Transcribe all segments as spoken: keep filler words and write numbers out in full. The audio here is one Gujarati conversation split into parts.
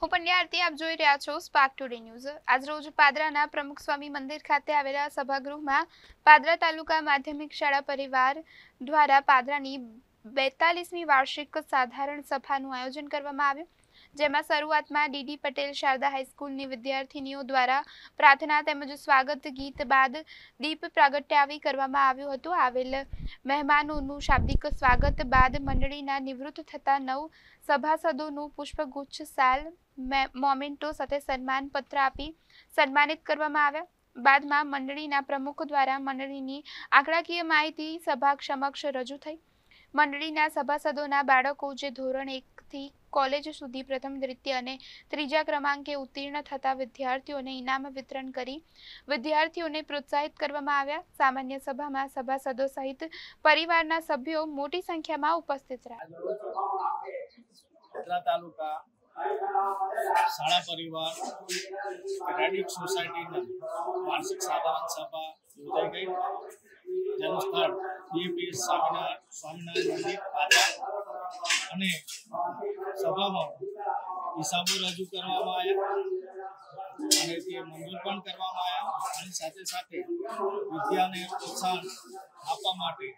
Spark today news. आज रोज पादराना प्रमुख स्वामी मंदिर खाते आवेला सभागृहमां पादरा तालुका माध्यमिक शाळा परिवार द्वारा पादरानी बेतालीसमी वार्षिक साधारण सभानुं आयोजन करवामां आव्युं। जेमां शरूआतमां डीडी पटेल शारदा हाईस्कूलनी विद्यार्थिनीओ द्वारा प्रार्थना तेमज स्वागत गीत बाद दीप प्रागट्यावी करवामां आव्युं हतुं। आवेल મહેમાનોનું શાબ્દિક સ્વાગત બાદ મંડળીના નિવૃત્ત થતા નવ સભાસદોનું પુષ્પગુચ્છ સાલ મોમેન્ટો સાથે સન્માનપત્ર આપી સન્માનિત કરવામાં આવ્યા। બાદમાં મંડળીના પ્રમુખ દ્વારા મંડળીની આંકડાકીય માહિતી સભા સમક્ષ રજૂ થઈ। મંડળીના સભાસદોના બાળકો જે ધોરણ એક થી કોલેજ સુધી પ્રથમ દ્વિતીય અને ત્રીજા ક્રમાંકે ઉત્તીર્ણ થતા વિદ્યાર્થીઓને ઇનામ વિતરણ કરી વિદ્યાર્થીઓને પ્રોત્સાહિત કરવામાં આવ્યા। સામાન્ય સભામાં સભાસદો સહિત પરિવારના સભ્યો મોટી સંખ્યામાં ઉપસ્થિત રહ્યા। તાલુકા શાળા પરિવાર ક્રેડિટ સોસાયટીના વાર્ષિક સાધારણ સભા યોજાઈ ગઈ। જેનું સ્થળ બીએપીએસ સ્વામિનારાયણ સ્વામિનારાયણ મંદિર પાદરા અને સભામાં હિસાબો રજૂ કરવામાં આવ્યા અને તે મંજૂર પણ કરવામાં આવ્યા અને સાથે સાથે વિદ્યાને પ્રોત્સાહન આપવા માટે જે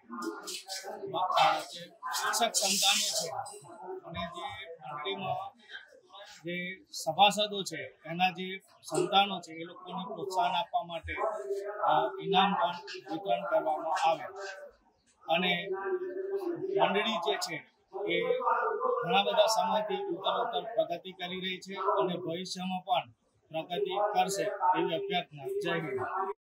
શિક્ષક સંતાનો છે અને જે મંડળીમાં જે સભાસદો છે એના જે સંતાનો છે એ લોકોને પ્રોત્સાહન આપવા માટે ઇનામ પણ વિતરણ કરવામાં આવે અને મંડળી જે છે એ ઘણા બધા સમયથી ઉત્તરોત્તર પ્રગતિ કરી રહી છે અને ભવિષ્યમાં પણ પ્રગતિ કરશે એવી અભ્યર્થના। જય હિન્દ।